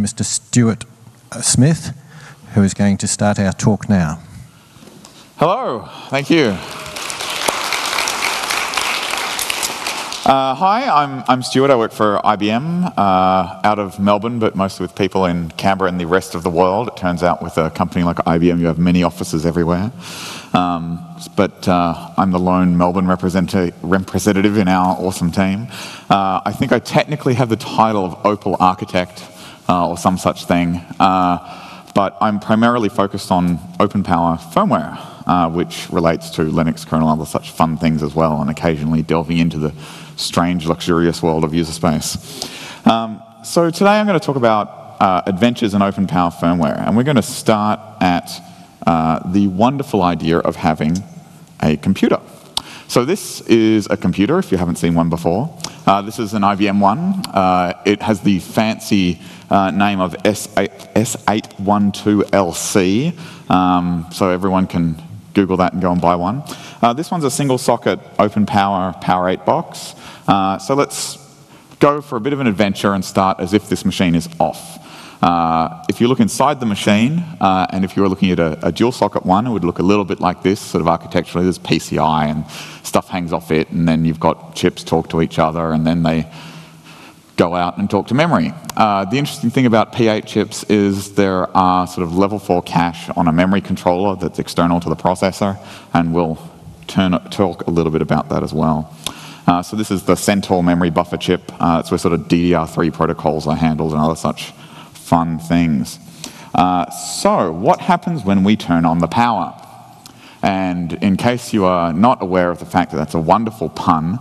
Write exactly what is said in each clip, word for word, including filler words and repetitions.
and Mister Stewart Smith, who is going to start our talk now. Hello, thank you. Uh, hi, I'm, I'm Stewart. I work for I B M uh, out of Melbourne, but mostly with people in Canberra and the rest of the world. It turns out with a company like I B M, you have many offices everywhere. Um, but uh, I'm the lone Melbourne represent- representative in our awesome team. Uh, I think I technically have the title of Opal Architect uh, or some such thing, uh, but I'm primarily focused on open power firmware, uh, which relates to Linux kernel and other such fun things as well, and occasionally delving into the strange, luxurious world of user space. Um, so today I'm going to talk about uh, adventures in open power firmware, and we're going to start at uh, the wonderful idea of having a computer. So this is a computer, if you haven't seen one before. Uh, this is an I B M one. Uh, it has the fancy uh, name of S eight, S eight twelve L C, um, so everyone can Google that and go and buy one. Uh, this one's a single socket open power Power eight box. Uh, so let's go for a bit of an adventure and start as if this machine is off. Uh, if you look inside the machine, uh, and if you were looking at a, a dual socket one, it would look a little bit like this, sort of architecturally. There's P C I and stuff hangs off it, and then you've got chips talk to each other, and then they go out and talk to memory. Uh, the interesting thing about P eight chips is there are sort of level four cache on a memory controller that's external to the processor, and we'll turn, talk a little bit about that as well. Uh, so this is the Centaur memory buffer chip. Uh, it's where sort of D D R three protocols are handled and other such fun things. Uh, so what happens when we turn on the power? And in case you are not aware of the fact that that's a wonderful pun,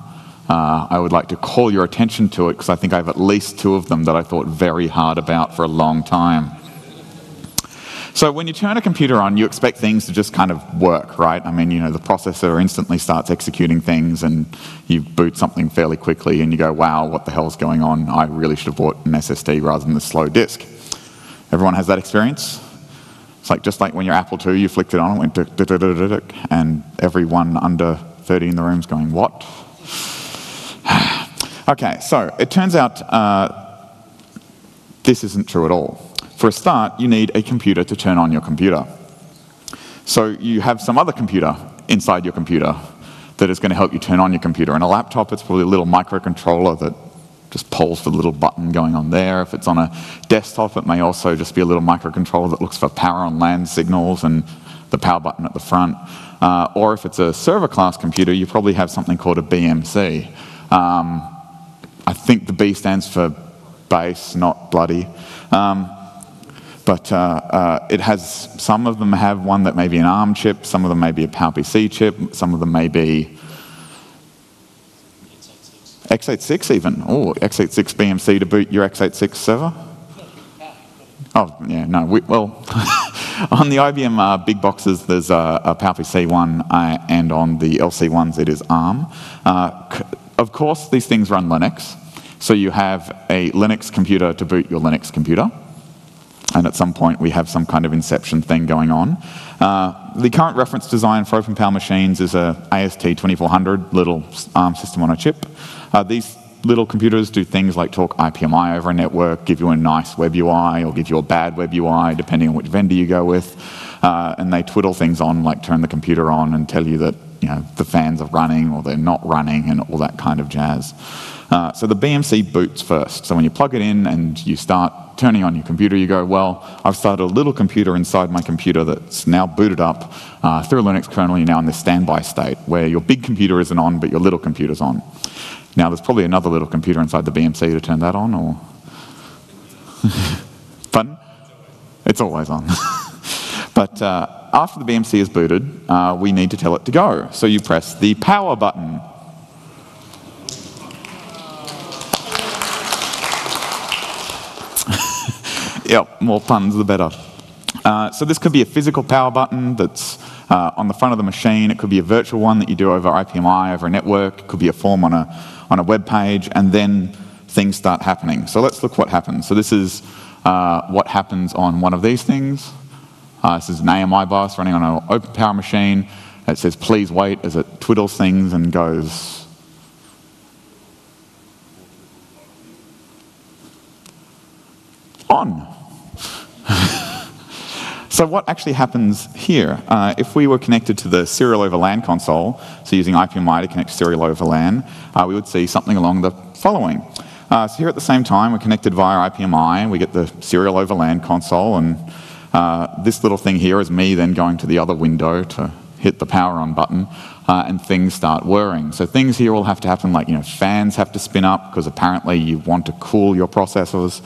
Uh, I would like to call your attention to it, because I think I have at least two of them that I thought very hard about for a long time. So when you turn a computer on, you expect things to just kind of work, right? I mean, you know, the processor instantly starts executing things, and you boot something fairly quickly, and you go, wow, what the hell's going on? I really should have bought an S S D rather than the slow disk. Everyone has that experience? It's like just like when your Apple two, you flicked it on, it went tick, tick, tick, tick, tick, and everyone under thirty in the room's going, what? Okay, so it turns out uh, this isn't true at all. For a start, you need a computer to turn on your computer. So you have some other computer inside your computer that is going to help you turn on your computer. In a laptop, it's probably a little microcontroller that just pulls for the little button going on there. If it's on a desktop, it may also just be a little microcontroller that looks for power on LAN signals and the power button at the front. Uh, or if it's a server class computer, you probably have something called a B M C. Um, I think the B stands for base, not bloody. Um, but uh, uh, it has, some of them have one that may be an ARM chip, some of them may be a PowerPC chip, some of them may be X eighty-six even. Oh, X eighty-six B M C to boot your X eighty-six server? Oh, yeah, no, we, well, on the I B M uh, big boxes, there's a, a PowerPC one, uh, and on the L C ones, it is ARM. Uh, Of course, these things run Linux, so you have a Linux computer to boot your Linux computer, and at some point we have some kind of inception thing going on. Uh, the current reference design for open power machines is a A S T twenty-four hundred little ARM system on a chip. Uh, these little computers do things like talk I P M I over a network, give you a nice web U I, or give you a bad web U I, depending on which vendor you go with, uh, and they twiddle things on, like turn the computer on and tell you that you know, the fans are running or they're not running and all that kind of jazz. Uh, so the B M C boots first. So when you plug it in and you start turning on your computer, you go, well, I've started a little computer inside my computer that's now booted up uh, through a Linux kernel. You're now in this standby state where your big computer isn't on, but your little computer's on. Now, there's probably another little computer inside the B M C to turn that on, or... Fun? It's always on. But uh, after the B M C is booted, uh, we need to tell it to go. So you press the power button. Yep, more puns the better. Uh, so this could be a physical power button that's uh, on the front of the machine. It could be a virtual one that you do over I P M I, over a network. It could be a form on a, on a web page, and then things start happening. So let's look what happens. So this is uh, what happens on one of these things. Uh, this is an A M I bus running on an open power machine. It says, please wait, as it twiddles things and goes. on. So what actually happens here? Uh, if we were connected to the serial over LAN console, so using I P M I to connect serial over LAN, uh, we would see something along the following. Uh, so here at the same time, we're connected via I P M I, and we get the serial over LAN console, and uh, this little thing here is me then going to the other window to hit the power on button, uh, and things start whirring. So things here will have to happen, like, you know, fans have to spin up, because apparently you want to cool your processors.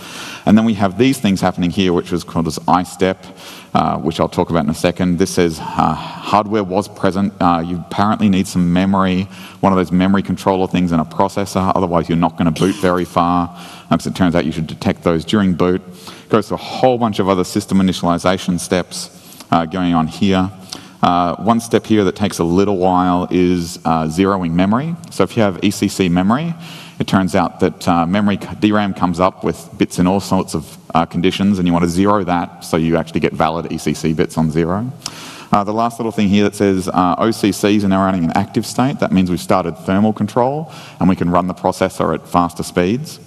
And then we have these things happening here, which was called as I step, uh, which I'll talk about in a second. This says uh, hardware was present. Uh, you apparently need some memory, one of those memory controller things in a processor, otherwise you're not going to boot very far. Um, so it turns out you should detect those during boot. It goes through a whole bunch of other system initialization steps uh, going on here. Uh, one step here that takes a little while is uh, zeroing memory. So if you have E C C memory, it turns out that uh, memory D RAM comes up with bits in all sorts of uh, conditions, and you want to zero that so you actually get valid E C C bits on zero. Uh, the last little thing here that says uh, O C Cs are now running in active state. That means we've started thermal control, and we can run the processor at faster speeds.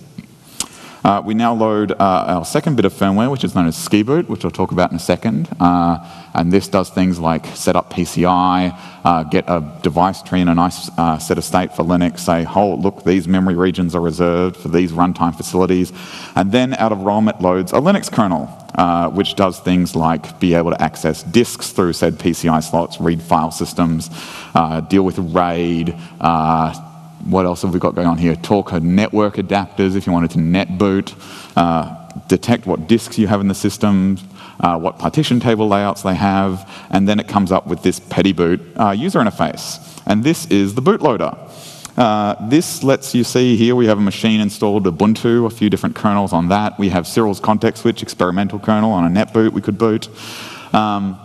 Uh, we now load uh, our second bit of firmware, which is known as Skiboot, which I'll talk about in a second. Uh, and this does things like set up P C I, uh, get a device tree and a nice uh, set of state for Linux, say, oh, look, these memory regions are reserved for these runtime facilities. And then out of ROM, it loads a Linux kernel, uh, which does things like be able to access disks through said P C I slots, read file systems, uh, deal with RAID, uh, what else have we got going on here? Talk network adapters if you wanted to net boot, uh, detect what disks you have in the system, uh, what partition table layouts they have, and then it comes up with this Petitboot uh, user interface. And this is the bootloader. Uh, this lets you see here we have a machine installed, Ubuntu, a few different kernels on that. We have Cyril's context switch, experimental kernel on a netboot we could boot. Um,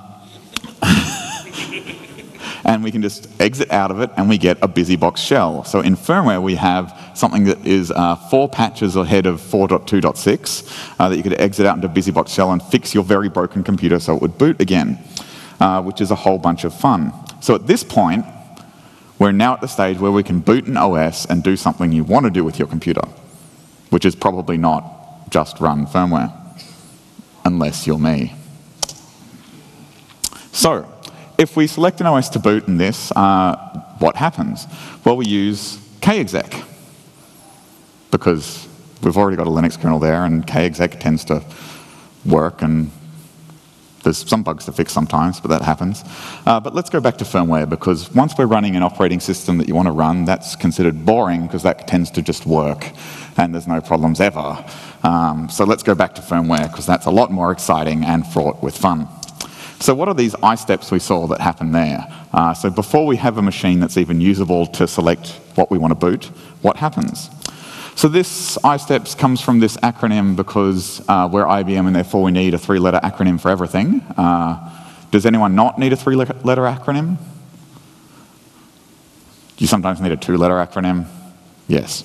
and we can just exit out of it, and we get a BusyBox shell. So in firmware, we have something that is uh, four patches ahead of four point two point six uh, that you could exit out into BusyBox shell and fix your very broken computer so it would boot again, uh, which is a whole bunch of fun. So at this point, we're now at the stage where we can boot an O S and do something you want to do with your computer, which is probably not just run firmware, unless you're me. So if we select an O S to boot in this, uh, what happens? Well, we use kexec, because we've already got a Linux kernel there, and kexec tends to work, and there's some bugs to fix sometimes, but that happens. Uh, but let's go back to firmware, because once we're running an operating system that you want to run, that's considered boring, because that tends to just work, and there's no problems ever. Um, so let's go back to firmware, because that's a lot more exciting and fraught with fun. So what are these I steps we saw that happen there? Uh, so before we have a machine that's even usable to select what we want to boot, what happens? So this I steps comes from this acronym because uh, we're I B M and therefore we need a three-letter acronym for everything. Uh, does anyone not need a three-letter acronym? You sometimes need a two-letter acronym? Yes.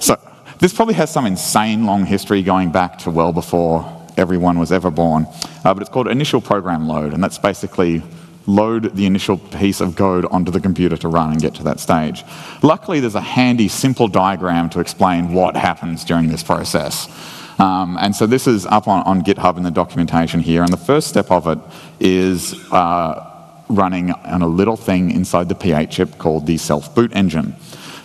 So this probably has some insane long history going back to well before everyone was ever born, uh, but it's called initial program load, and that's basically load the initial piece of code onto the computer to run and get to that stage. Luckily, there's a handy, simple diagram to explain what happens during this process. Um, and so this is up on, on GitHub in the documentation here, and the first step of it is uh, running on a little thing inside the P eight chip called the self-boot engine.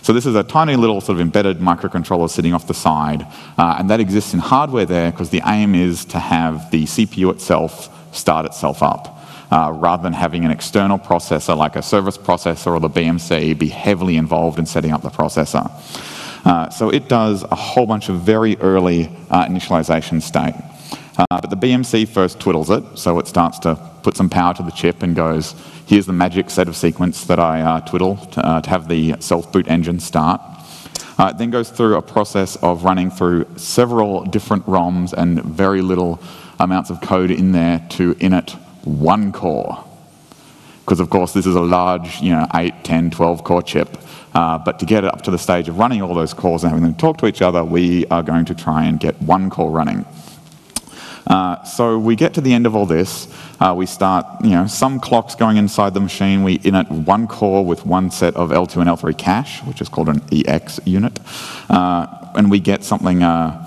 So this is a tiny little sort of embedded microcontroller sitting off the side, uh, and that exists in hardware there because the aim is to have the C P U itself start itself up, uh, rather than having an external processor like a service processor or the B M C be heavily involved in setting up the processor. Uh, so it does a whole bunch of very early uh, initialization state. Uh, but the B M C first twiddles it, so it starts to put some power to the chip and goes, here's the magic set of sequence that I uh, twiddle to, uh, to have the self-boot engine start. Uh, it then goes through a process of running through several different ROMs and very little amounts of code in there to init one core. Because, of course, this is a large, you know, eight, ten, twelve core chip. Uh, but to get it up to the stage of running all those cores and having them talk to each other, we are going to try and get one core running. Uh, so we get to the end of all this, uh, we start, you know, some clocks going inside the machine, we init one core with one set of L two and L three cache, which is called an E X unit, uh, and we get something, uh,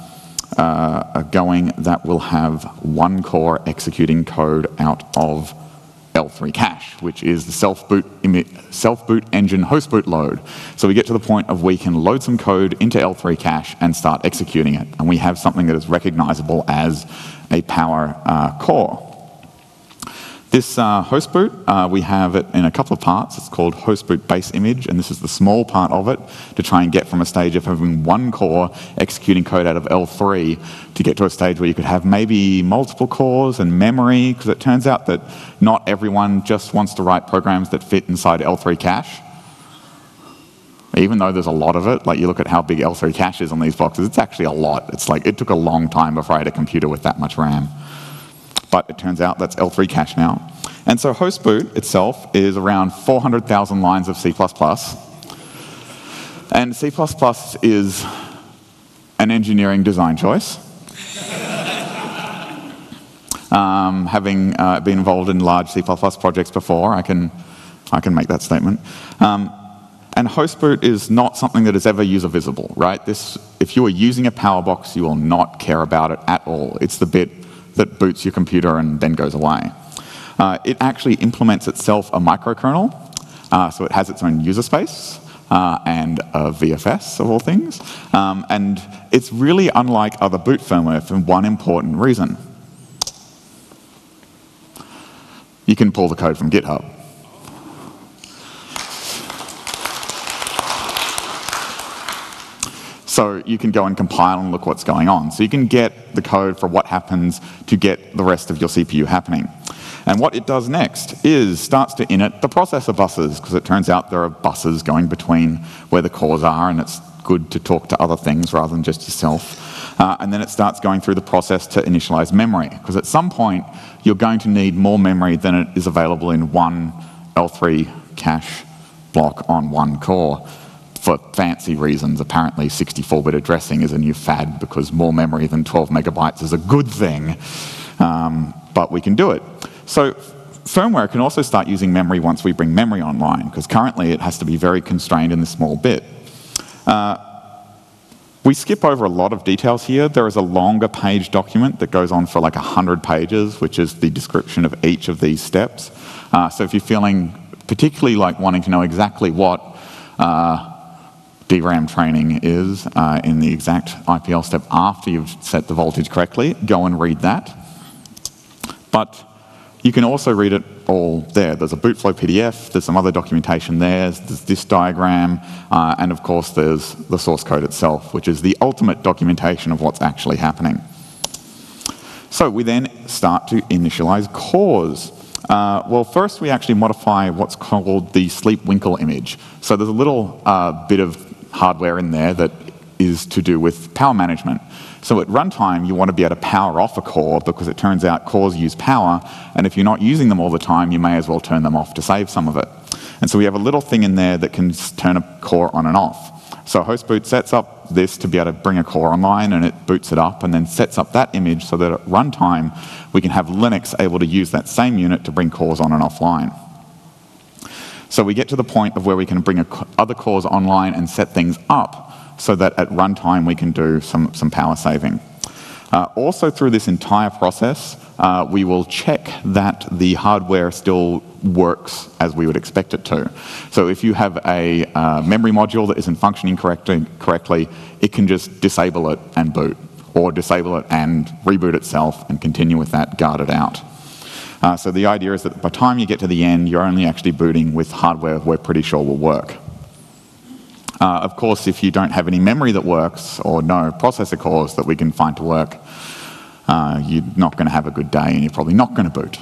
uh, going that will have one core executing code out of L three cache, which is the self-boot self-boot engine host-boot load. So we get to the point of we can load some code into L three cache and start executing it, and we have something that is recognizable as a power uh, core. This uh, host-boot, uh, we have it in a couple of parts. It's called host-boot base image, and this is the small part of it to try and get from a stage of having one core executing code out of L three to get to a stage where you could have maybe multiple cores and memory, because it turns out that not everyone just wants to write programs that fit inside L three cache. Even though there's a lot of it, like you look at how big L three cache is on these boxes, it's actually a lot. It's like it took a long time before I had a computer with that much RAM. But it turns out that's L three cache now. And so HostBoot itself is around four hundred thousand lines of C plus plus. And C plus plus is an engineering design choice. um, having uh, been involved in large C plus plus projects before, I can, I can make that statement. Um, And HostBoot is not something that is ever user visible, right? This, if you are using a power box, you will not care about it at all. It's the bit that boots your computer and then goes away. Uh, it actually implements itself a microkernel, uh, so it has its own user space uh, and a V F S of all things. Um, and it's really unlike other boot firmware for one important reason. You can pull the code from GitHub. So you can go and compile and look what's going on. So you can get the code for what happens to get the rest of your C P U happening. And what it does next is starts to init the processor buses, because it turns out there are buses going between where the cores are, and it's good to talk to other things rather than just yourself. Uh, and then it starts going through the process to initialize memory, because at some point you're going to need more memory than it is available in one L three cache block on one core. For fancy reasons, apparently sixty-four bit addressing is a new fad because more memory than twelve megabytes is a good thing, um, but we can do it. So firmware can also start using memory once we bring memory online, because currently it has to be very constrained in the small bit. Uh, we skip over a lot of details here. There is a longer page document that goes on for like one hundred pages, which is the description of each of these steps. Uh, so if you're feeling particularly like wanting to know exactly what uh, D RAM training is uh, in the exact I P L step after you've set the voltage correctly, go and read that. But you can also read it all there. There's a bootflow P D F, there's some other documentation there, there's this diagram, uh, and of course there's the source code itself, which is the ultimate documentation of what's actually happening. So we then start to initialize cores. Uh, well, first we actually modify what's called the sleep-winkle image. So there's a little uh, bit of hardware in there that is to do with power management. So at runtime, you want to be able to power off a core, because it turns out cores use power, and if you're not using them all the time, you may as well turn them off to save some of it. And so we have a little thing in there that can turn a core on and off. So HostBoot sets up this to be able to bring a core online, and it boots it up and then sets up that image so that at runtime, we can have Linux able to use that same unit to bring cores on and offline. So we get to the point of where we can bring other cores online and set things up so that at runtime we can do some, some power saving. Uh, also through this entire process, uh, we will check that the hardware still works as we would expect it to. So if you have a uh, memory module that isn't functioning correct correctly, it can just disable it and boot, or disable it and reboot itself and continue with that guarded out. Uh, so the idea is that by the time you get to the end, you're only actually booting with hardware we're pretty sure will work. Uh, of course, if you don't have any memory that works, or no processor cores that we can find to work, uh, you're not going to have a good day, and you're probably not going to boot.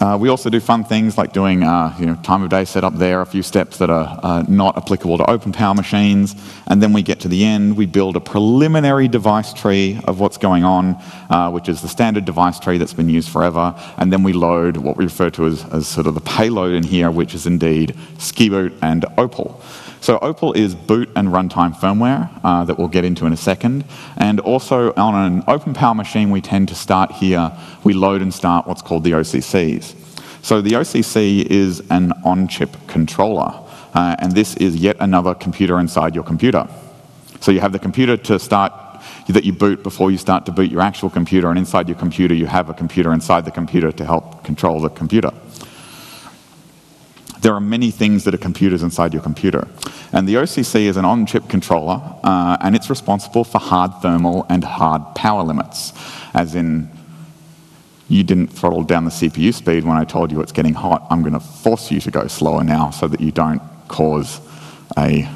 Uh, we also do fun things like doing uh, you know, time of day setup there, a few steps that are uh, not applicable to open power machines, and then we get to the end, we build a preliminary device tree of what's going on, uh, which is the standard device tree that's been used forever, and then we load what we refer to as, as sort of the payload in here, which is indeed Skiboot and Opal. So Opal is boot and runtime firmware uh, that we'll get into in a second. And also on an open power machine, we tend to start here, we load and start what's called the O C Cs. So the O C C is an on-chip controller. Uh, and this is yet another computer inside your computer. So you have the computer to start, that you boot before you start to boot your actual computer, and inside your computer you have a computer inside the computer to help control the computer. There are many things that are computers inside your computer. And the O C C is an on-chip controller, uh, and it's responsible for hard thermal and hard power limits, as in, you didn't throttle down the C P U speed when I told you it's getting hot. I'm going to force you to go slower now so that you don't cause a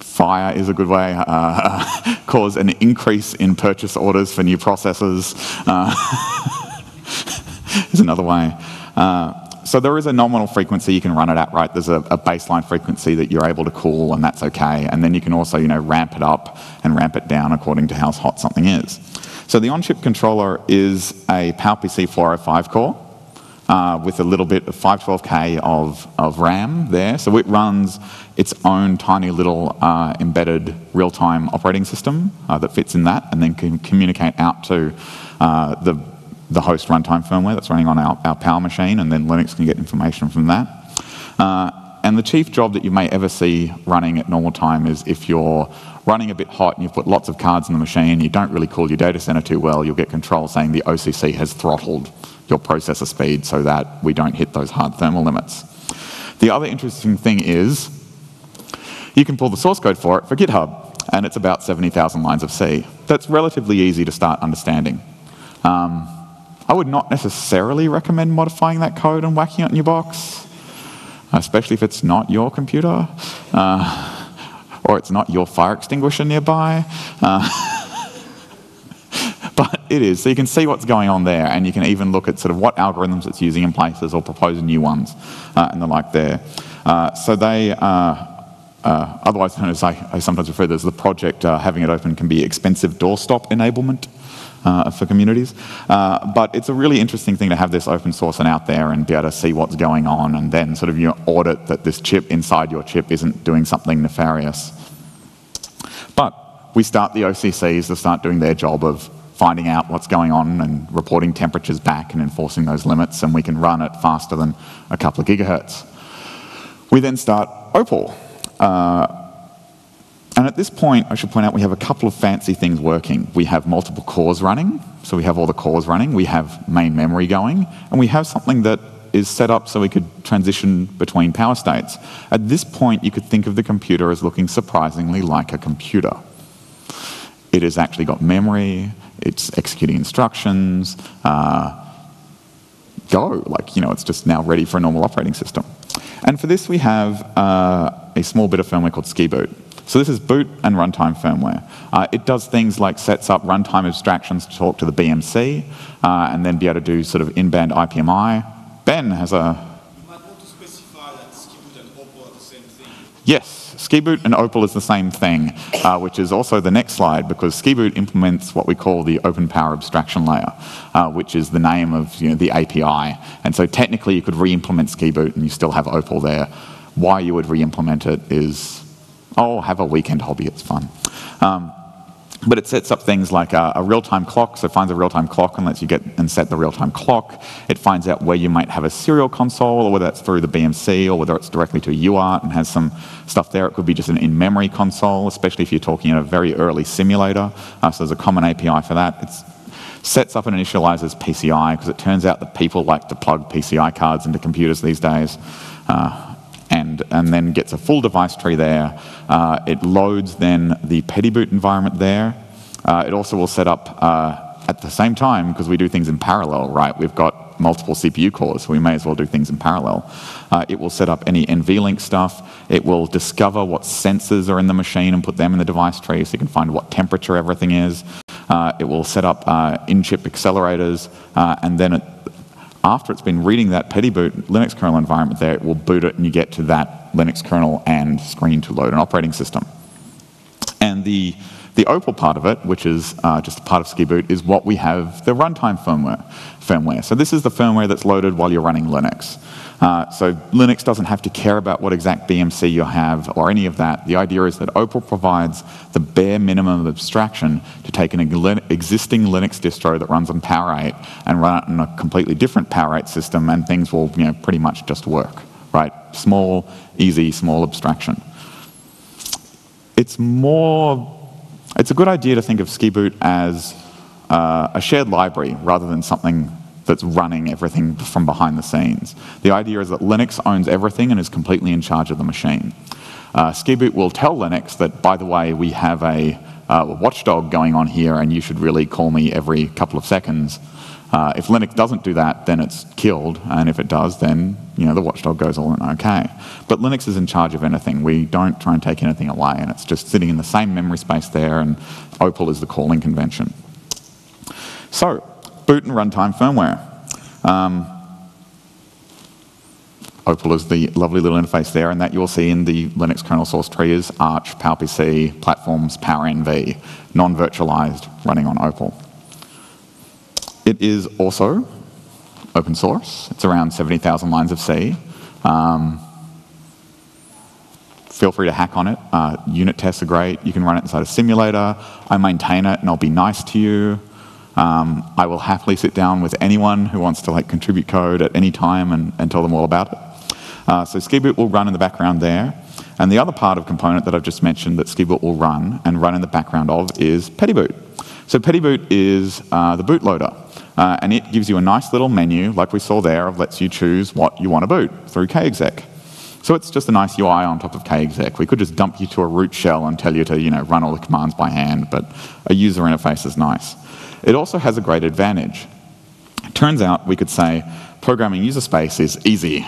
fire, is a good way, uh, cause an increase in purchase orders for new processors, uh, is another way. Uh, So there is a nominal frequency you can run it at, right? There's a, a baseline frequency that you're able to cool, and that's okay. And then you can also, you know, ramp it up and ramp it down according to how hot something is. So the on-chip controller is a PowerPC four oh five core uh, with a little bit of five twelve K of, of RAM there. So it runs its own tiny little uh, embedded real-time operating system uh, that fits in that, and then can communicate out to uh, the the host runtime firmware that's running on our, our power machine, and then Linux can get information from that. Uh, and the chief job that you may ever see running at normal time is if you're running a bit hot and you've put lots of cards in the machine, you don't really cool your data center too well, you'll get control saying the O C C has throttled your processor speed so that we don't hit those hard thermal limits. The other interesting thing is you can pull the source code for it for GitHub, and it's about seventy thousand lines of C. That's relatively easy to start understanding. Um, I would not necessarily recommend modifying that code and whacking it in your box, especially if it's not your computer, uh, or it's not your fire extinguisher nearby. Uh, but it is, so you can see what's going on there, and you can even look at sort of what algorithms it's using in places or propose new ones uh, and the like there. Uh, so they uh, Uh, otherwise known as, I, I sometimes refer to as the project, uh, having it open can be expensive doorstop enablement uh, for communities. Uh, but it's a really interesting thing to have this open source and out there and be able to see what's going on, and then sort of you know, audit that this chip inside your chip isn't doing something nefarious. But we start the O C Cs to start doing their job of finding out what's going on and reporting temperatures back and enforcing those limits, and we can run it faster than a couple of gigahertz. We then start Opal. Uh, and at this point, I should point out we have a couple of fancy things working. We have multiple cores running, so we have all the cores running, we have main memory going, and we have something that is set up so we could transition between power states. At this point, you could think of the computer as looking surprisingly like a computer. It has actually got memory, it's executing instructions, uh, go, like, you know, it's just now ready for a normal operating system. And for this, we have uh, a small bit of firmware called Skiboot. So this is boot and runtime firmware. Uh, it does things like sets up runtime abstractions to talk to the B M C, uh, and then be able to do sort of in-band I P M I. Ben has a... You might want to specify that Skiboot and Opal are the same thing. Yes, Skiboot and Opal is the same thing, uh, which is also the next slide, because Skiboot implements what we call the open power abstraction layer, uh, which is the name of you know, the A P I. And so technically you could re-implement Skiboot and you still have Opal there. Why you would re-implement it is, oh, have a weekend hobby, it's fun. Um, but it sets up things like a, a real-time clock, so it finds a real-time clock and lets you get and set the real-time clock. It finds out where you might have a serial console, or whether that's through the B M C, or whether it's directly to a U A R T and has some stuff there. It could be just an in-memory console, especially if you're talking in a very early simulator. Uh, so there's a common A P I for that. It's sets up and initializes P C I, because it turns out that people like to plug P C I cards into computers these days. Uh, And, and then gets a full device tree there. Uh, it loads then the Petitboot environment there. Uh, it also will set up uh, at the same time, because we do things in parallel, right? We've got multiple C P U cores, so we may as well do things in parallel. Uh, it will set up any NVLink stuff. It will discover what sensors are in the machine and put them in the device tree so you can find what temperature everything is. Uh, it will set up uh, in-chip accelerators, uh, and then it after it's been reading that Petitboot Linux kernel environment there, it will boot it and you get to that Linux kernel and screen to load an operating system. And the, the Opal part of it, which is uh, just a part of Skiboot, is what we have the runtime firmware. firmware. So this is the firmware that's loaded while you're running Linux. Uh, so Linux doesn't have to care about what exact B M C you have or any of that. The idea is that Opal provides the bare minimum of abstraction to take an existing Linux distro that runs on Power eight and run it on a completely different Power eight system, and things will you know, pretty much just work, right? Small, easy, small abstraction. it's more, it's a good idea to think of Skiboot as uh, a shared library rather than something that's running everything from behind the scenes. The idea is that Linux owns everything and is completely in charge of the machine. Uh, Skiboot will tell Linux that, by the way, we have a uh, watchdog going on here and you should really call me every couple of seconds. Uh, if Linux doesn't do that, then it's killed, and if it does, then you know the watchdog goes all in okay. But Linux is in charge of anything. We don't try and take anything away, and it's just sitting in the same memory space there, and Opal is the calling convention. So, boot and runtime firmware. Um, Opal is the lovely little interface there, and that you'll see in the Linux kernel source tree is Arch, PowerPC, platforms, PowerNV, non-virtualized, running on Opal. It is also open source. It's around seventy thousand lines of C. Um, feel free to hack on it. Uh, unit tests are great. You can run it inside a simulator. I maintain it, and I'll be nice to you. Um, I will happily sit down with anyone who wants to like contribute code at any time and, and tell them all about it. Uh, so Skiboot will run in the background there. And the other part of component that I've just mentioned that Skiboot will run and run in the background of is Petitboot. So Petitboot is uh, the bootloader. Uh, and it gives you a nice little menu, like we saw there, of lets you choose what you want to boot through kexec. So it's just a nice U I on top of kexec. We could just dump you to a root shell and tell you to, you know, run all the commands by hand, but a user interface is nice. It also has a great advantage. It turns out we could say programming user space is easy,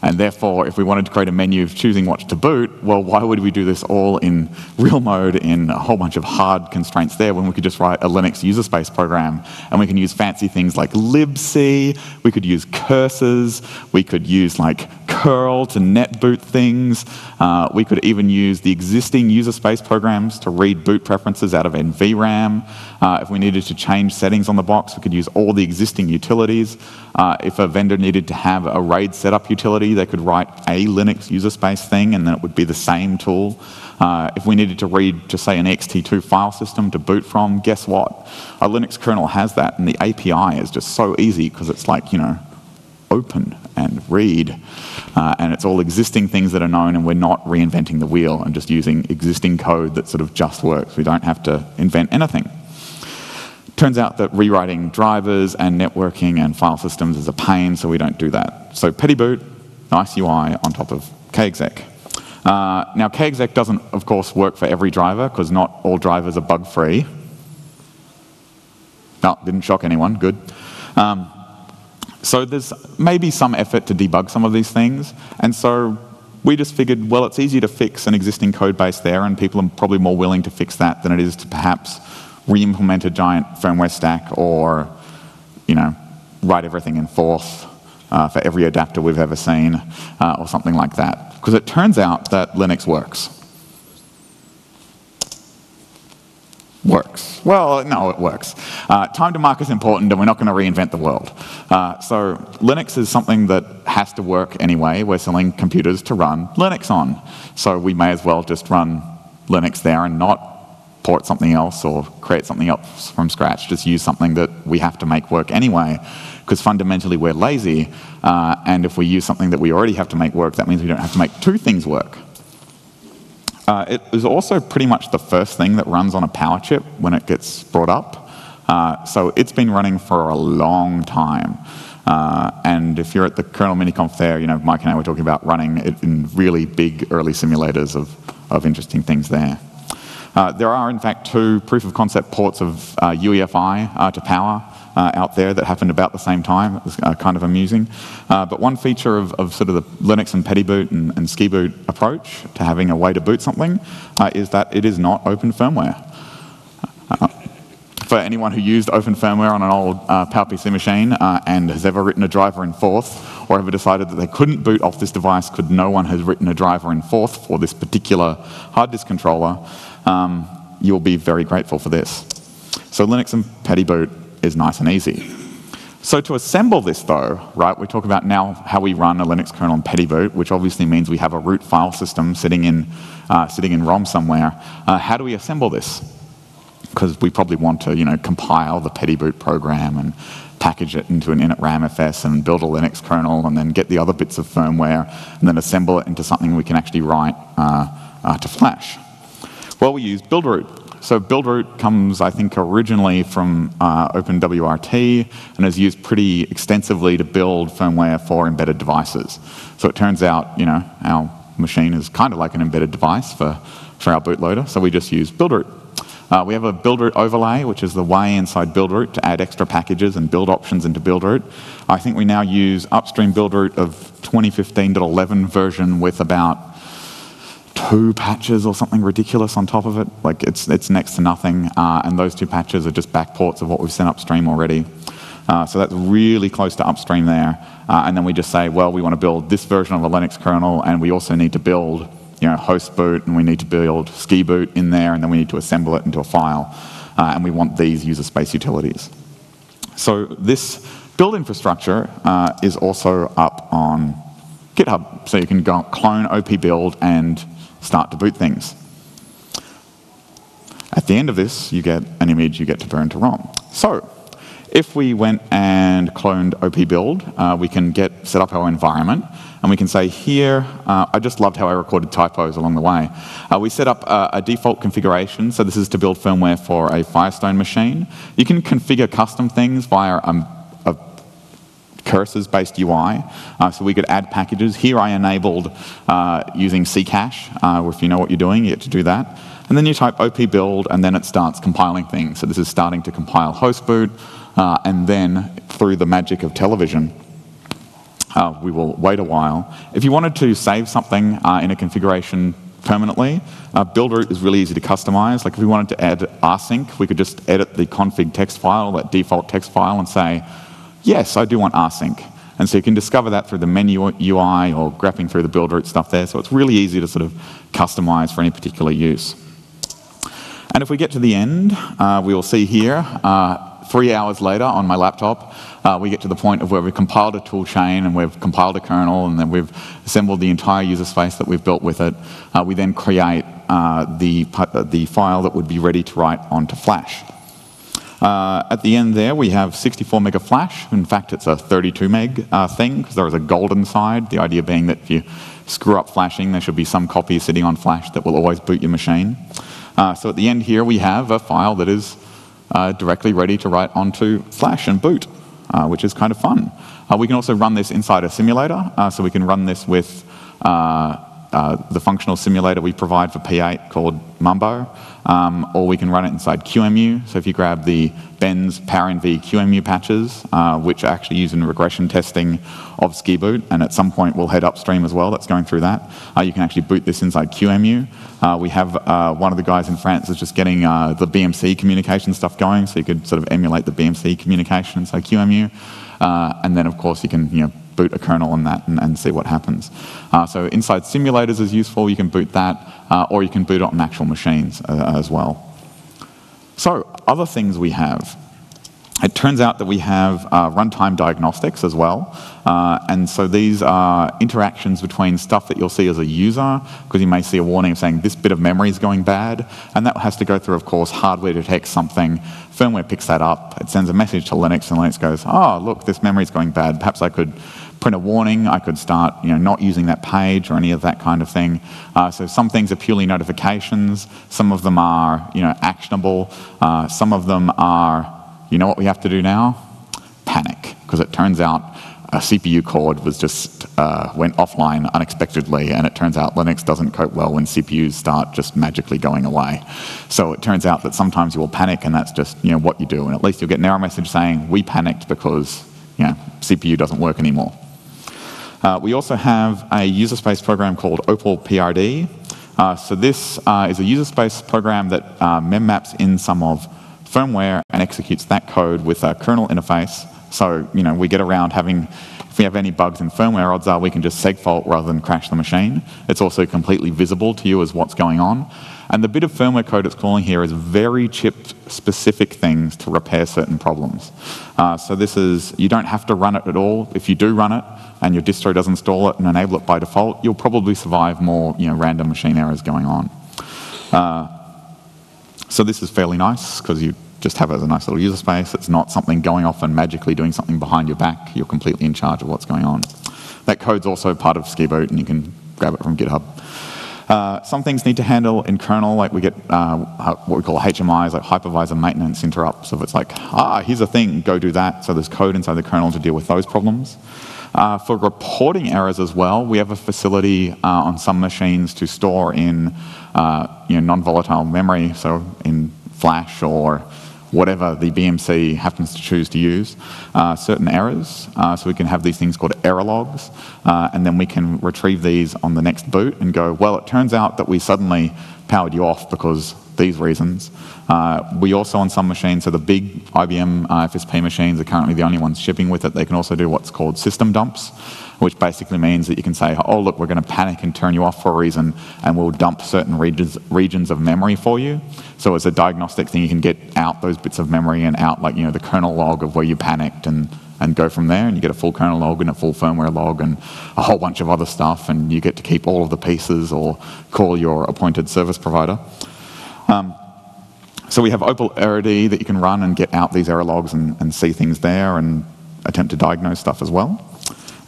and therefore if we wanted to create a menu of choosing what to boot, well, why would we do this all in real mode in a whole bunch of hard constraints there when we could just write a Linux user space program, and we can use fancy things like libc, we could use cursors, we could use like curl to netboot things, uh, we could even use the existing user space programs to read boot preferences out of N V RAM. Uh, if we needed to change settings on the box, we could use all the existing utilities. Uh, if a vendor needed to have a RAID setup utility, they could write a Linux user space thing and then it would be the same tool. Uh, if we needed to read, to say, an X T two file system to boot from, guess what? A Linux kernel has that, and the A P I is just so easy because it's like, you know, open and read. Uh, and it's all existing things that are known, and we're not reinventing the wheel and just using existing code that sort of just works. We don't have to invent anything. Turns out that rewriting drivers and networking and file systems is a pain, so we don't do that. So Petitboot, nice U I on top of kexec. Uh, now kexec doesn't, of course, work for every driver, because not all drivers are bug-free. No, didn't shock anyone, good. Um, so there's maybe some effort to debug some of these things, and so we just figured, well, it's easy to fix an existing code base there, and people are probably more willing to fix that than it is to perhaps re-implement a giant firmware stack, or, you know, write everything in forth uh, for every adapter we've ever seen, uh, or something like that. Because it turns out that Linux works. Works. Well, no, it works. Uh, time to market is important, and we're not going to reinvent the world. Uh, so Linux is something that has to work anyway. We're selling computers to run Linux on. So we may as well just run Linux there and not port something else or create something else from scratch, just use something that we have to make work anyway, because fundamentally we're lazy, uh, and if we use something that we already have to make work, that means we don't have to make two things work. Uh, it is also pretty much the first thing that runs on a power chip when it gets brought up, uh, so it's been running for a long time. Uh, and if you're at the kernel miniconf there, you know, Mike and I were talking about running it in really big early simulators of, of interesting things there. Uh, there are, in fact, two proof-of-concept ports of uh, U E F I uh, to power uh, out there that happened about the same time. It was uh, kind of amusing. Uh, but one feature of, of sort of the Linux and Petitboot and, and Skiboot approach to having a way to boot something uh, is that it is not open firmware. Uh, for anyone who used open firmware on an old uh, PowerPC machine uh, and has ever written a driver in forth, or ever decided that they couldn't boot off this device because no one has written a driver in forth for this particular hard disk controller, Um, you'll be very grateful for this. So Linux and Petitboot is nice and easy. So to assemble this though, right, we talk about now how we run a Linux kernel and Petitboot, which obviously means we have a root file system sitting in, uh, sitting in ROM somewhere. Uh, how do we assemble this? Because we probably want to, you know, compile the Petitboot program and package it into an init ramfs and build a Linux kernel and then get the other bits of firmware and then assemble it into something we can actually write uh, uh, to flash. Well, we use Buildroot. So Buildroot comes, I think, originally from uh, OpenWRT and is used pretty extensively to build firmware for embedded devices. So it turns out, you know, our machine is kind of like an embedded device for, for our bootloader, so we just use Buildroot. Uh, we have a Buildroot overlay, which is the way inside Buildroot to add extra packages and build options into Buildroot. I think we now use upstream Buildroot of twenty fifteen point eleven version with about two patches or something ridiculous on top of it. Like, it's, it's next to nothing, uh, and those two patches are just backports of what we've sent upstream already. Uh, so that's really close to upstream there. Uh, and then we just say, well, we want to build this version of the Linux kernel, and we also need to build you know, HostBoot, and we need to build Skiboot in there, and then we need to assemble it into a file. Uh, and we want these user space utilities. So this build infrastructure uh, is also up on GitHub. So you can go clone O P build and start to boot things. At the end of this, you get an image you get to burn to ROM. So if we went and cloned O P build, uh, we can get set up our environment. And we can say here, uh, I just loved how I recorded typos along the way. Uh, we set up a, a default configuration. So this is to build firmware for a Firestone machine. You can configure custom things via um, a cursors-based U I. Uh, so we could add packages. Here I enabled uh, using Ccache. Uh, if you know what you're doing, you get to do that. And then you type O P build, and then it starts compiling things. So this is starting to compile HostBoot, uh, and then through the magic of television, Uh, we will wait a while. If you wanted to save something uh, in a configuration permanently, uh, Buildroot is really easy to customize. Like if we wanted to add rsync, we could just edit the config text file, that default text file, and say, yes, I do want rsync. And so you can discover that through the menu U I or grabbing through the Buildroot stuff there. So it's really easy to sort of customize for any particular use. And if we get to the end, uh, we will see here, uh, three hours later on my laptop, Uh, we get to the point of where we've compiled a tool chain and we've compiled a kernel and then we've assembled the entire user space that we've built with it. Uh, we then create uh, the, the file that would be ready to write onto flash. Uh, at the end there, we have sixty-four meg of flash. In fact, it's a thirty-two meg uh, thing because there is a golden side, the idea being that if you screw up flashing, there should be some copy sitting on flash that will always boot your machine. Uh, so at the end here, we have a file that is uh, directly ready to write onto flash and boot. Uh, which is kind of fun. Uh, we can also run this inside a simulator, uh, so we can run this with uh, uh, the functional simulator we provide for P eight called Mumbo, um, or we can run it inside Q E M U. So if you grab the Ben's PowerNV Q E M U patches, uh, which are actually used in regression testing of Skiboot, and at some point we'll head upstream as well, that's going through that, uh, you can actually boot this inside Q E M U. Uh, we have uh, one of the guys in France is just getting uh, the B M C communication stuff going, so you could sort of emulate the B M C communication inside Q E M U. Uh, and then, of course, you can you know, boot a kernel on that and, and see what happens. Uh, so inside simulators is useful, you can boot that, uh, or you can boot it on actual machines uh, as well. So, other things we have. It turns out that we have uh, runtime diagnostics as well. Uh, and so these are interactions between stuff that you'll see as a user, because you may see a warning of saying this bit of memory is going bad. And that has to go through, of course, hardware detects something, firmware picks that up, it sends a message to Linux, and Linux goes, oh, look, this memory is going bad. Perhaps I could print a warning, I could start you know, not using that page or any of that kind of thing. Uh, so some things are purely notifications, some of them are you know, actionable, uh, some of them are you know what we have to do now? Panic, because it turns out a C P U cord was just uh, went offline unexpectedly, and it turns out Linux doesn't cope well when C P Us start just magically going away. So it turns out that sometimes you will panic, and that's just you know what you do. And at least you'll get an error message saying we panicked because you know C P U doesn't work anymore. Uh, we also have a user space program called Opal P R D. Uh, so this uh, is a user space program that uh, memmaps in some of firmware and executes that code with a kernel interface. So, you know, we get around having, if we have any bugs in firmware, odds are we can just segfault rather than crash the machine. It's also completely visible to you as what's going on. And the bit of firmware code it's calling here is very chip-specific things to repair certain problems. Uh, so this is, you don't have to run it at all. If you do run it and your distro does install it and enable it by default, you'll probably survive more, you know, random machine errors going on. Uh, So this is fairly nice, because you just have it as a nice little user space. It's not something going off and magically doing something behind your back. You're completely in charge of what's going on. That code's also part of Skiboot, and you can grab it from GitHub. Uh, some things need to handle in kernel, like we get uh, what we call H M Is, like hypervisor maintenance interrupts. So it's like, ah, here's a thing, go do that. So there's code inside the kernel to deal with those problems. Uh, for reporting errors as well, we have a facility uh, on some machines to store in uh, you know, non-volatile memory, so in flash or whatever the B M C happens to choose to use, uh, certain errors. Uh, so we can have these things called error logs, uh, and then we can retrieve these on the next boot and go, well, it turns out that we suddenly powered you off because these reasons. Uh, we also on some machines, so the big I B M uh, F S P machines are currently the only ones shipping with it, they can also do what's called system dumps, which basically means that you can say, oh look, we're going to panic and turn you off for a reason, and we'll dump certain regions, regions of memory for you. So as a diagnostic thing, you can get out those bits of memory and out, like, you know, the kernel log of where you panicked, and and go from there, and you get a full kernel log and a full firmware log and a whole bunch of other stuff, and you get to keep all of the pieces or call your appointed service provider. Um, so we have Opal error D that you can run and get out these error logs and, and see things there and attempt to diagnose stuff as well.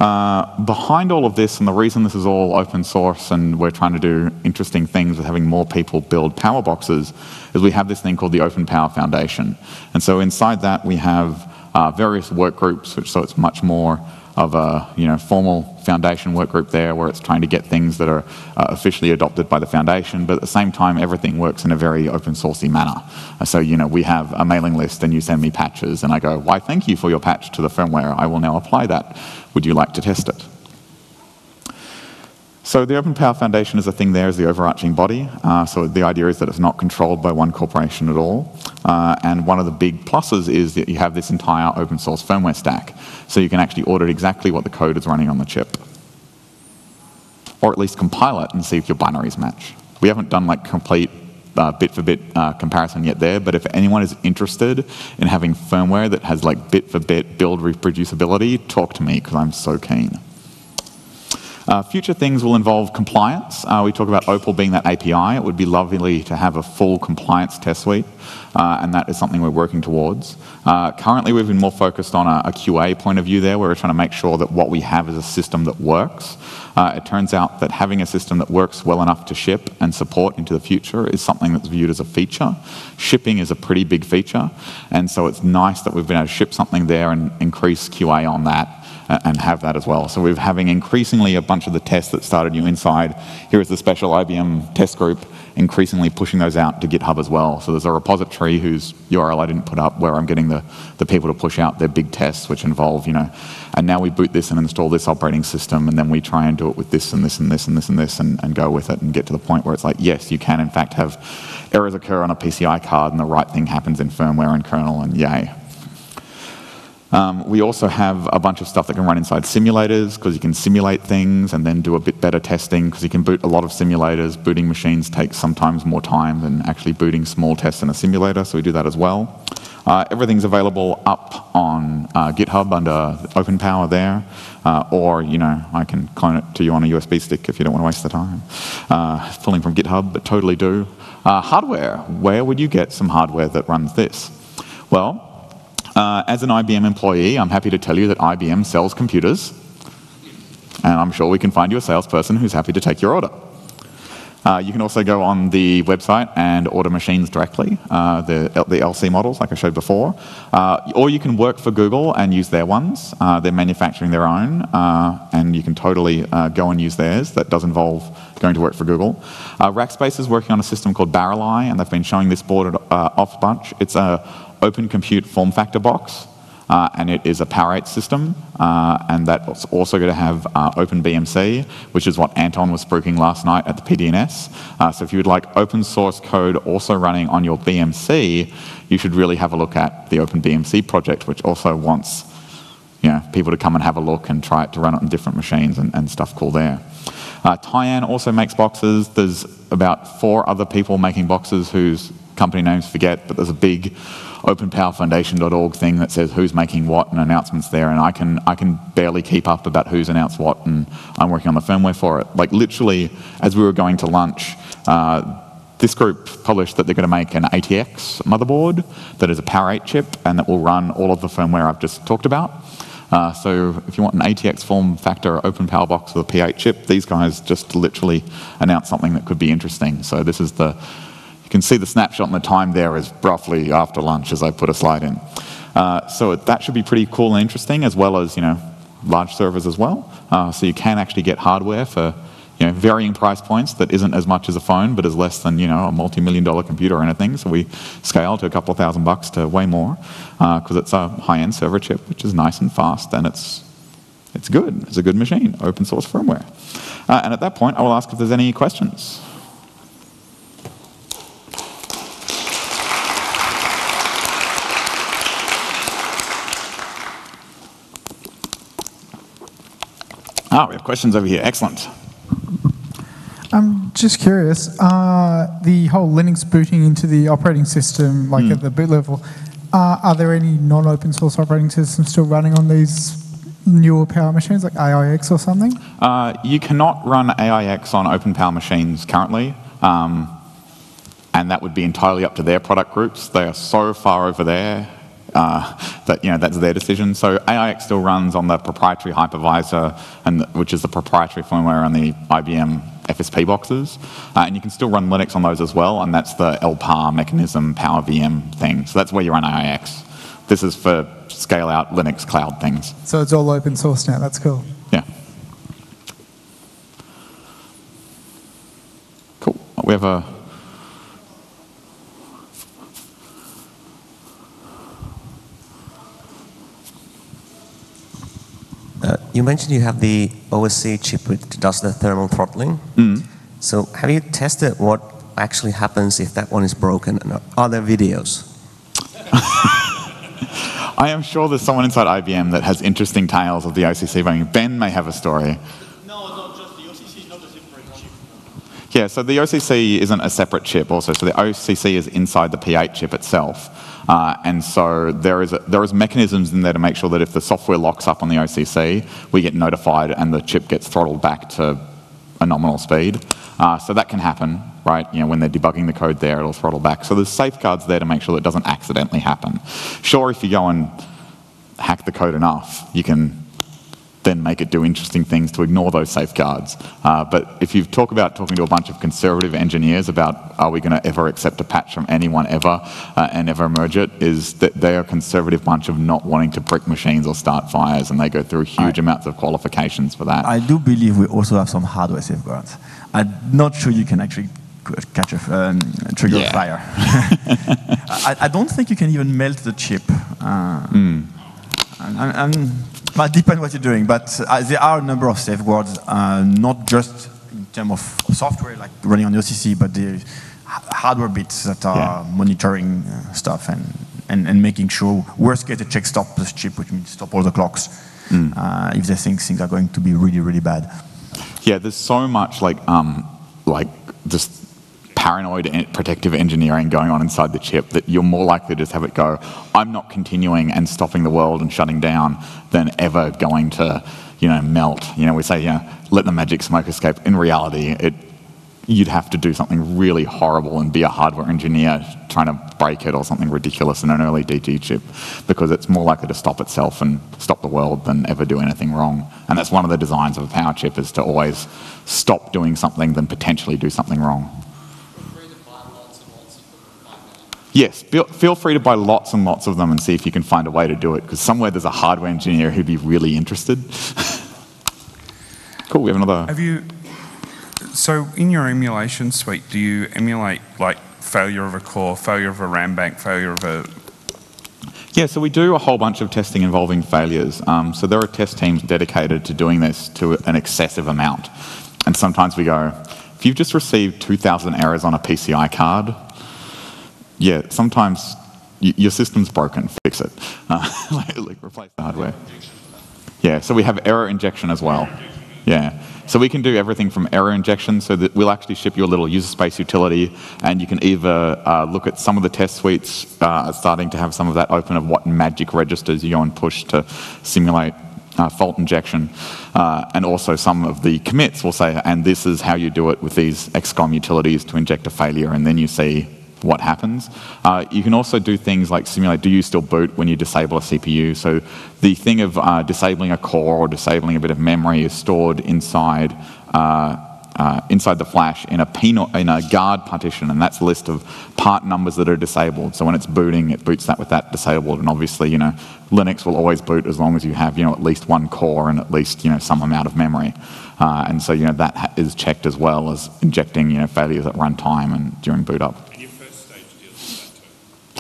Uh, behind all of this, and the reason this is all open source and we're trying to do interesting things with having more people build power boxes, is we have this thing called the Open Power Foundation. And so inside that we have uh, various work groups, which, so it's much more of a, you know, formal foundation work group there, where it's trying to get things that are uh, officially adopted by the foundation, but at the same time everything works in a very open sourcey manner. So, you know, we have a mailing list and you send me patches and I go, why thank you for your patch to the firmware, I will now apply that, would you like to test it? So the Open Power Foundation is a thing there as the overarching body. Uh, so the idea is that it's not controlled by one corporation at all. Uh, and one of the big pluses is that you have this entire open source firmware stack. So you can actually audit exactly what the code is running on the chip. Or at least compile it and see if your binaries match. We haven't done like complete Uh, bit for bit uh, comparison yet there, but if anyone is interested in having firmware that has like bit for bit build reproducibility, talk to me because I'm so keen. Uh, future things will involve compliance. Uh, we talk about Opal being that A P I. It would be lovely to have a full compliance test suite, uh, and that is something we're working towards. Uh, currently, we've been more focused on a, a Q A point of view there, where we're trying to make sure that what we have is a system that works. Uh, it turns out that having a system that works well enough to ship and support into the future is something that's viewed as a feature. Shipping is a pretty big feature, and so it's nice that we've been able to ship something there and increase Q A on that, and have that as well. So we're having increasingly a bunch of the tests that started you inside. Here is the special I B M test group, increasingly pushing those out to GitHub as well. So there's a repository whose U R L I didn't put up, where I'm getting the, the people to push out their big tests, which involve, you know, and now we boot this and install this operating system, and then we try and do it with this and this and this and this and this and, and go with it and get to the point where it's like, yes, you can in fact have errors occur on a P C I card and the right thing happens in firmware and kernel, and yay. Um, we also have a bunch of stuff that can run inside simulators, because you can simulate things and then do a bit better testing, because you can boot a lot of simulators. Booting machines takes sometimes more time than actually booting small tests in a simulator, so we do that as well. Uh, everything's available up on uh, GitHub under Open Power there, uh, or, you know, I can clone it to you on a U S B stick if you don't want to waste the time. Uh, pulling from GitHub, but totally do. Uh, hardware, where would you get some hardware that runs this? Well, Uh, as an I B M employee, I'm happy to tell you that I B M sells computers, and I'm sure we can find you a salesperson who's happy to take your order. Uh, you can also go on the website and order machines directly, uh, the, the L C models like I showed before, uh, or you can work for Google and use their ones. Uh, they're manufacturing their own, uh, and you can totally uh, go and use theirs. That does involve going to work for Google. Uh, Rackspace is working on a system called Barreli, and they've been showing this board at, uh, off a bunch. It's a open compute form factor box, uh, and it is a Power eight system, uh, and that's also going to have uh, open B M C, which is what Anton was spruiking last night at the P D N S. Uh, so if you would like open source code also running on your B M C, you should really have a look at the Open B M C project, which also wants, you know, people to come and have a look and try it to run it on different machines and, and stuff cool there. Uh, Tyann also makes boxes. There's about four other people making boxes whose company names forget, but there's a big open power foundation dot org thing that says who's making what and announcements there, and I can I can barely keep up about who's announced what, and I'm working on the firmware for it. Like literally, as we were going to lunch, uh, this group published that they're going to make an A T X motherboard that is a Power eight chip and that will run all of the firmware I've just talked about. Uh, so if you want an A T X form factor open power box with a P eight chip, these guys just literally announced something that could be interesting. So this is the, you can see the snapshot and the time there is roughly after lunch as I put a slide in. Uh, so it, that should be pretty cool and interesting, as well as, you know, large servers as well. Uh, so you can actually get hardware for, you know, varying price points that isn't as much as a phone, but is less than, you know, a multi-million dollar computer or anything. So we scale to a couple of thousand bucks to way more, because uh, it's a high-end server chip, which is nice and fast, and it's, it's good. It's a good machine, open source firmware. Uh, and at that point, I will ask if there's any questions. Ah, we have questions over here. Excellent. I'm just curious, uh, the whole Linux booting into the operating system, like mm. at the boot level, uh, are there any non-open source operating systems still running on these newer power machines, like A I X or something? Uh, you cannot run A I X on open power machines currently, um, and that would be entirely up to their product groups. They are so far over there. Uh, that, you know, that's their decision. So A I X still runs on the proprietary hypervisor, and which is the proprietary firmware on the I B M F S P boxes, uh, and you can still run Linux on those as well, and that's the L P A R mechanism, PowerVM thing. So that's where you run A I X. This is for scale-out Linux cloud things. So it's all open source now. That's cool. Yeah. Cool. We have a. Uh, you mentioned you have the O S C chip which does the thermal throttling. Mm. So have you tested what actually happens if that one is broken? And are there videos? I am sure there's someone inside I B M that has interesting tales of the O C C running. Ben may have a story. No, not just the O C C, not a separate chip. Yeah, so the O C C isn't a separate chip also. So the O C C is inside the P eight chip itself. Uh, and so there is, a, there is mechanisms in there to make sure that if the software locks up on the O C C, we get notified and the chip gets throttled back to a nominal speed. Uh, so that can happen, right? You know, when they're debugging the code there, it'll throttle back. So there's safeguards there to make sure that it doesn't accidentally happen. Sure, if you go and hack the code enough, you can then make it do interesting things to ignore those safeguards. Uh, but if you talk about talking to a bunch of conservative engineers about are we going to ever accept a patch from anyone ever uh, and ever merge it, is that they are a conservative bunch of not wanting to brick machines or start fires, and they go through huge I, amounts of qualifications for that. I do believe we also have some hardware safeguards. I'm not sure you can actually catch a um, trigger yeah. fire. I, I don't think you can even melt the chip. Uh, mm. I'm, I'm, It depends what you're doing, but uh, there are a number of safeguards, uh, not just in terms of software, like running on the O C C, but the hardware bits that are yeah. monitoring uh, stuff and, and, and making sure, worst case, a check stop this chip, which means stop all the clocks, mm. uh, if they think things are going to be really, really bad. Yeah, there's so much like, um, like just paranoid and protective engineering going on inside the chip that you're more likely to just have it go, I'm not continuing and stopping the world and shutting down than ever going to, you know, melt. You know, we say, you know, let the magic smoke escape. In reality, it, you'd have to do something really horrible and be a hardware engineer trying to break it or something ridiculous in an early D G chip, because it's more likely to stop itself and stop the world than ever do anything wrong. And that's one of the designs of a power chip, is to always stop doing something than potentially do something wrong. Yes, feel free to buy lots and lots of them and see if you can find a way to do it, because somewhere there's a hardware engineer who'd be really interested. Cool, we have another. Have you, so in your emulation suite, do you emulate like failure of a core, failure of a RAM bank, failure of a... Yeah, so we do a whole bunch of testing involving failures. Um, so there are test teams dedicated to doing this to an excessive amount. And sometimes we go, if you've just received two thousand errors on a P C I card, yeah, sometimes y your system's broken, fix it. Uh, like, like replace the hardware. Yeah, so we have error injection as well. Yeah, so we can do everything from error injection, so that we'll actually ship you a little user space utility, and you can either uh, look at some of the test suites uh, starting to have some of that open of what magic registers you go and push to simulate Uh, fault injection, uh, and also some of the commits will say, and this is how you do it with these X COM utilities to inject a failure, and then you see what happens. Uh, you can also do things like simulate, do you still boot when you disable a C P U? So the thing of uh, disabling a core or disabling a bit of memory is stored inside uh, uh, inside the flash in a penal, in a guard partition, and that's a list of part numbers that are disabled. So when it's booting, it boots that with that disabled, and obviously, you know, Linux will always boot as long as you have, you know, at least one core and at least, you know, some amount of memory. Uh, and so, you know, that is checked as well as injecting, you know, failures at runtime and during boot up.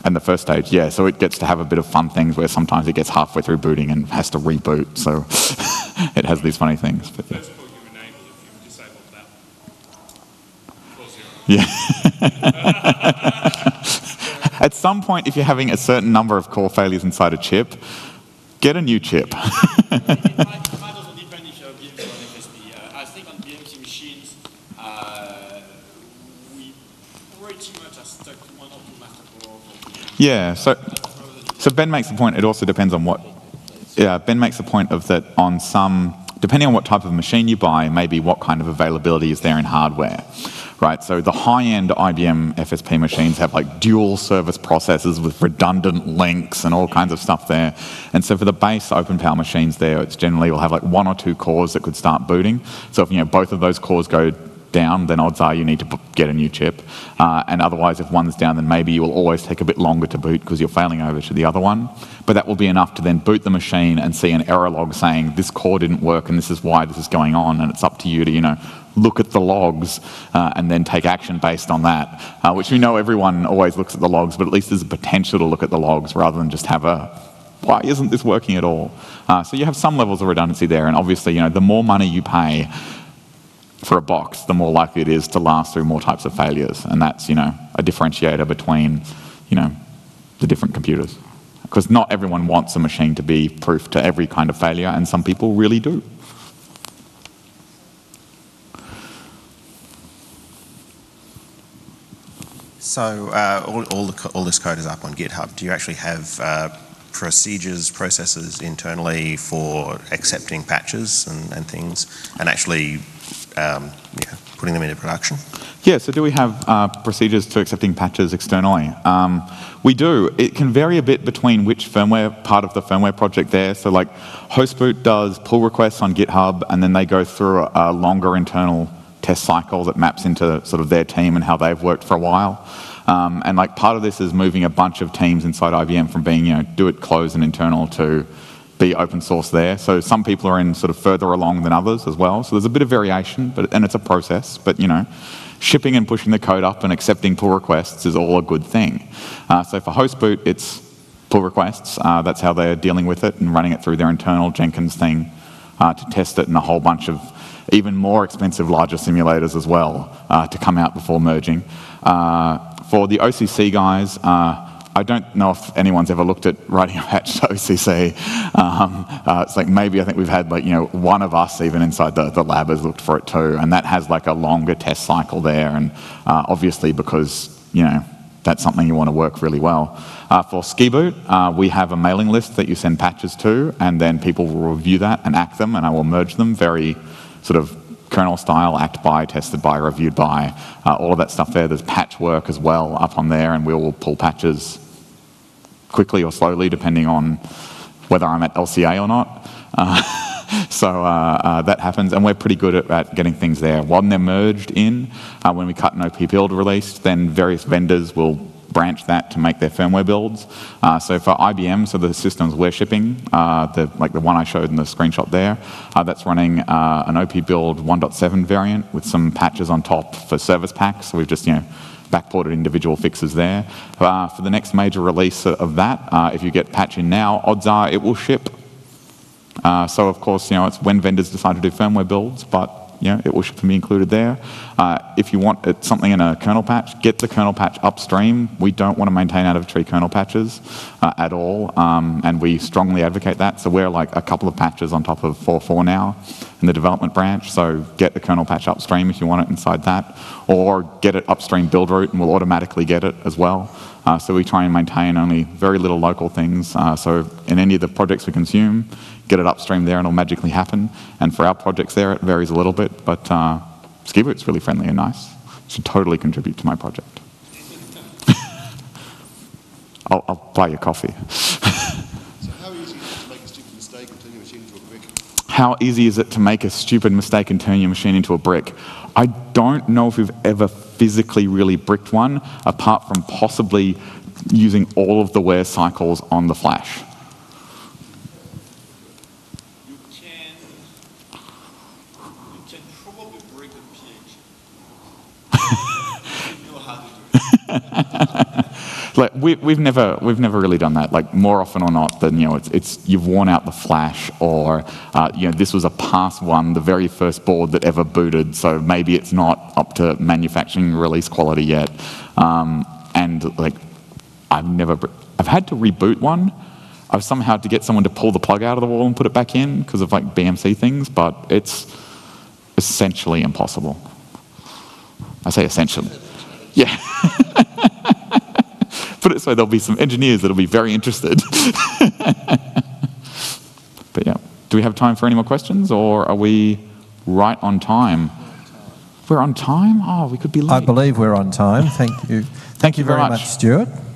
And the first stage, yeah, so it gets to have a bit of fun things where sometimes it gets halfway through booting and has to reboot, so it has these funny things. But, yeah. First of all, you enable if you've disabled that. Yeah. At some point, if you're having a certain number of core failures inside a chip, get a new chip. Yeah, so so Ben makes the point. It also depends on what. Yeah, Ben makes the point of that on some, depending on what type of machine you buy, maybe what kind of availability is there in hardware, right? So the high-end I B M F S P machines have like dual service processors with redundant links and all kinds of stuff there. And so for the base open power machines, there it's generally will have like one or two cores that could start booting. So if you know both of those cores go down, then odds are you need to get a new chip. Uh, and otherwise, if one's down, then maybe you will always take a bit longer to boot because you're failing over to the other one. But that will be enough to then boot the machine and see an error log saying, this core didn't work and this is why this is going on. And it's up to you to, you know, look at the logs uh, and then take action based on that, uh, which we know everyone always looks at the logs, but at least there's a potential to look at the logs rather than just have a, why isn't this working at all? Uh, so you have some levels of redundancy there. And obviously, you know, the more money you pay for a box, the more likely it is to last through more types of failures. And that's, you know, a differentiator between, you know, the different computers. Because not everyone wants a machine to be proof to every kind of failure, and some people really do. So uh, all, all, the, all this code is up on GitHub. Do you actually have uh, procedures, processes internally for accepting patches and, and things, and actually Um, yeah, putting them into production? Yeah, so do we have uh, procedures to accepting patches externally? Um, we do. It can vary a bit between which firmware, part of the firmware project there. So like HostBoot does pull requests on GitHub, and then they go through a, a longer internal test cycle that maps into sort of their team and how they've worked for a while. Um, and like part of this is moving a bunch of teams inside I B M from being, you know, do it, close and internal to be open source there. So some people are in sort of further along than others as well. So there's a bit of variation, but and it's a process. But, you know, shipping and pushing the code up and accepting pull requests is all a good thing. Uh, so for HostBoot, it's pull requests. Uh, that's how they're dealing with it and running it through their internal Jenkins thing uh, to test it in a whole bunch of even more expensive, larger simulators as well uh, to come out before merging. Uh, for the O C C guys, uh, I don't know if anyone's ever looked at writing a patch to O C C. Um, uh, it's like maybe I think we've had like, you know, one of us even inside the, the lab has looked for it too, and that has like a longer test cycle there, and uh, obviously because, you know, that's something you want to work really well. Uh, for Skiboot, uh, we have a mailing list that you send patches to, and then people will review that and act them, and I will merge them very sort of kernel style, act by, tested by, reviewed by, uh, all of that stuff there. There's patch work as well up on there, and we will pull patches quickly or slowly depending on whether I'm at L C A or not. Uh, so uh, uh, that happens, and we're pretty good at, at getting things there. When they're merged in, uh, when we cut an O P build release, then various vendors will branch that to make their firmware builds. Uh, so for I B M, so the systems we're shipping, uh, the, like the one I showed in the screenshot there, uh, that's running uh, an O P build one point seven variant with some patches on top for service packs. So we've just, you know, backported individual fixes there. Uh, for the next major release of that, uh, if you get patch in now, odds are it will ship. Uh, so of course, you know, it's when vendors decide to do firmware builds, but you know, it will ship and be included there. Uh, if you want it, something in a kernel patch, get the kernel patch upstream. We don't want to maintain out-of-tree kernel patches uh, at all, um, and we strongly advocate that. So we're like a couple of patches on top of four point four now in the development branch, so get the kernel patch upstream if you want it inside that, or get it upstream Buildroot and we'll automatically get it as well. Uh, so we try and maintain only very little local things. Uh, so in any of the projects we consume, get it upstream there and it'll magically happen. And for our projects there, it varies a little bit, but uh, Skiboot's really friendly and nice. Should totally contribute to my project. I'll, I'll buy you coffee. So how easy is it to make a stupid mistake and turn your machine into a brick? How easy is it to make a stupid mistake and turn your machine into a brick? I don't know if we've ever physically really bricked one, apart from possibly using all of the wear cycles on the flash. You can, you can probably break the P eight. You know how to do it. Like we, we've never, we've never really done that. Like more often or not, than you know, it's, it's you've worn out the flash, or uh, you know, this was a past one, the very first board that ever booted, so maybe it's not up to manufacturing release quality yet, um, and like. I've never, I've had to reboot one. I've somehow had to get someone to pull the plug out of the wall and put it back in because of like B M C things, but it's essentially impossible. I say essentially. Yeah. Put it this way, there'll be some engineers that'll be very interested. But yeah, do we have time for any more questions, or are we right on time? We're on time? Oh, we could be late. I believe we're on time. Thank you. Thank, Thank you very, very much, much Stewart.